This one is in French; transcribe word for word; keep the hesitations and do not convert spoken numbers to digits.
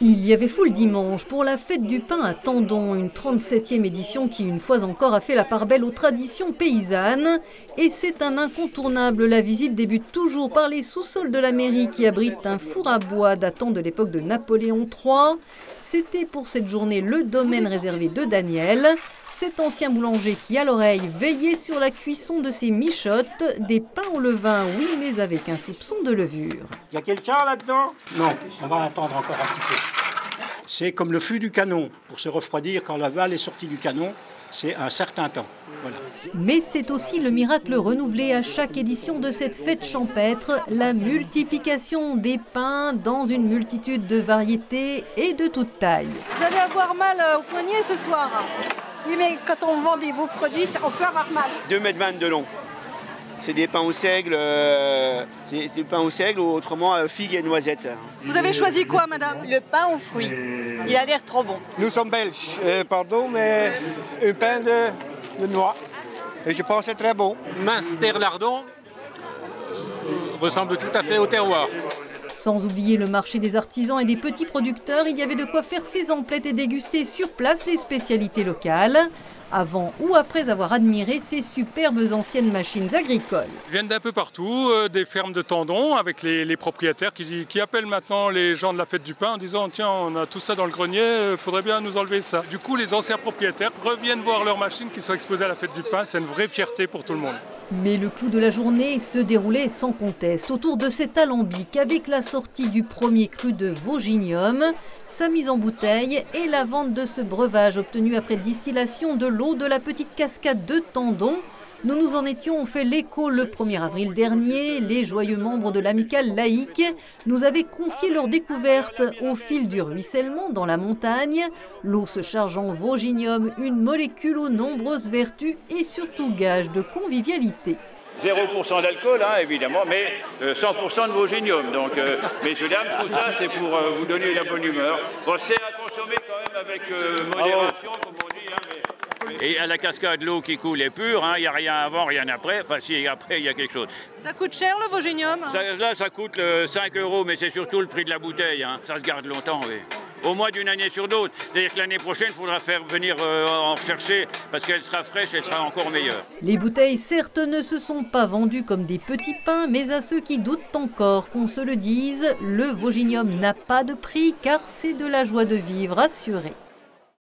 Il y avait foule dimanche pour la fête du pain à Tendon, une trente-septième édition qui une fois encore a fait la part belle aux traditions paysannes. Et c'est un incontournable, la visite débute toujours par les sous-sols de la mairie qui abritent un four à bois datant de l'époque de Napoléon trois. C'était pour cette journée le domaine réservé de Daniel, cet ancien boulanger qui à l'oreille veillait sur la cuisson de ses michottes, des pains au levain, oui mais avec un soupçon de levure. Il y a quelqu'un là-dedans? Non, on va attendre encore un petit peu. C'est comme le fût du canon, pour se refroidir quand la balle est sortie du canon, c'est un certain temps. Voilà. Mais c'est aussi le miracle renouvelé à chaque édition de cette fête champêtre, la multiplication des pains dans une multitude de variétés et de toutes tailles. Vous allez avoir mal au poignet ce soir. Oui, mais quand on vend des beaux produits, on peut avoir mal. deux mètres vingt de long. C'est des pains au seigle, euh, c'est des pains au seigle ou autrement euh, figues et noisettes. Vous avez choisi quoi, madame? Le pain aux fruits. Il a l'air trop bon. Nous sommes belges, euh, pardon, mais un pain de, de noix. Et je pense que c'est très bon. Mince terre-lardon ressemble tout à fait au terroir. Sans oublier le marché des artisans et des petits producteurs, il y avait de quoi faire ses emplettes et déguster sur place les spécialités locales, avant ou après avoir admiré ces superbes anciennes machines agricoles. Ils viennent d'un peu partout, euh, des fermes de Tendon, avec les, les propriétaires qui, qui appellent maintenant les gens de la fête du pain en disant « Tiens, on a tout ça dans le grenier, euh, faudrait bien nous enlever ça ». Du coup, les anciens propriétaires reviennent voir leurs machines qui sont exposées à la fête du pain. C'est une vraie fierté pour tout le monde. Mais le clou de la journée se déroulait sans conteste autour de cet alambic avec la sortie du premier cru de Vosginium, sa mise en bouteille et la vente de ce breuvage obtenu après distillation de l'eau de la petite cascade de Tendon. Nous nous en étions fait l'écho le premier avril dernier. Les joyeux membres de l'amicale laïque nous avaient confié leur découverte au fil du ruissellement dans la montagne, l'eau se charge en Vosginium, une molécule aux nombreuses vertus et surtout gage de convivialité. zéro pour cent d'alcool, hein, évidemment, mais euh, cent pour cent de Vosginium. Donc, euh, messieurs, dames, tout ça, c'est pour euh, vous donner la bonne humeur. Bon, c'est à consommer quand même avec euh, modération, comme on dit, hein, mais... Et à la cascade, l'eau qui coule est pure, il hein, n'y a rien avant, rien après. Enfin, si, après, il y a quelque chose. Ça coûte cher, le Vosginium hein. ça, Là, ça coûte euh, cinq euros, mais c'est surtout le prix de la bouteille. Hein. Ça se garde longtemps, oui. Au moins d'une année sur d'autres. C'est-à-dire que l'année prochaine, il faudra faire venir euh, en rechercher, parce qu'elle sera fraîche, elle sera encore meilleure. Les bouteilles, certes, ne se sont pas vendues comme des petits pains, mais à ceux qui doutent encore qu'on se le dise, le Vosginium n'a pas de prix, car c'est de la joie de vivre assurée.